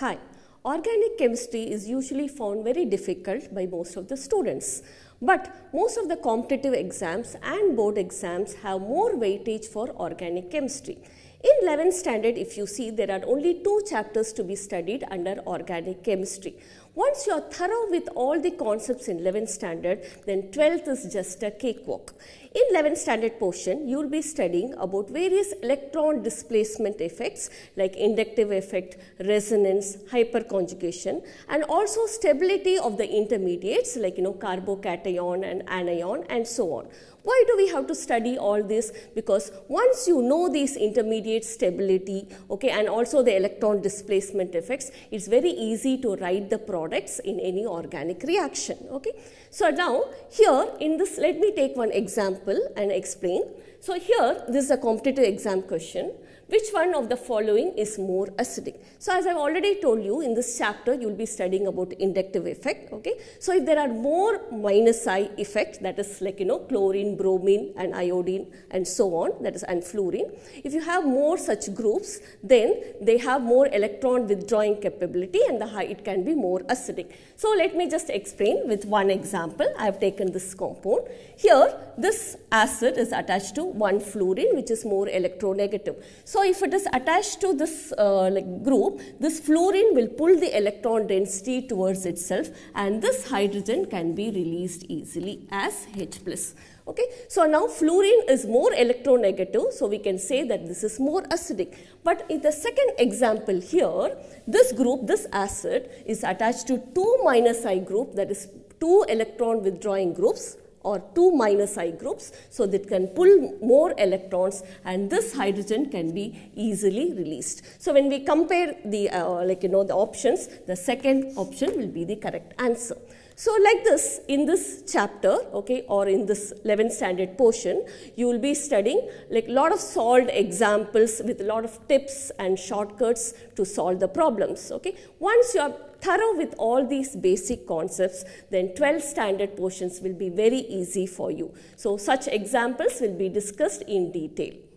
Hi, organic chemistry is usually found very difficult by most of the students, but most of the competitive exams and board exams have more weightage for organic chemistry. In 11th standard, if you see, there are only 2 chapters to be studied under organic chemistry. Once you are thorough with all the concepts in 11th standard, then 12th is just a cakewalk. In 11th standard portion, you will be studying about various electron displacement effects like inductive effect, resonance, hyperconjugation, and also stability of the intermediates like carbocation and anion and so on. Why do we have to study all this? Because once you know these intermediates, stability, and also the electron displacement effects, it's very easy to write the products in any organic reaction. So now here in this, let me take one example and explain. So here this is a competitive exam question. Which one of the following is more acidic? So as I've already told you, in this chapter you will be studying about inductive effect. So if there are more minus I effect, that is like chlorine, bromine and iodine and so on, that is, and fluorine. If you have more such groups, then they have more electron withdrawing capability and it can be more acidic. So let me just explain with one example. I have taken this compound. Here this acid is attached to one fluorine which is more electronegative. So if it is attached to this group, this fluorine will pull the electron density towards itself and this hydrogen can be released easily as H+. So now fluorine is more electronegative, so we can say that this is more acidic. But in the second example here, this group, this acid is attached to 2 minus I group, that is 2 electron withdrawing groups or 2 minus I groups, so that can pull more electrons and this hydrogen can be easily released. So when we compare the the options, the second option will be the correct answer. So like this, in this chapter, or in this 11th standard portion, you will be studying lot of solved examples with lot of tips and shortcuts to solve the problems. Once you are thorough with all these basic concepts, then 12th standard portions will be very easy for you. So such examples will be discussed in detail.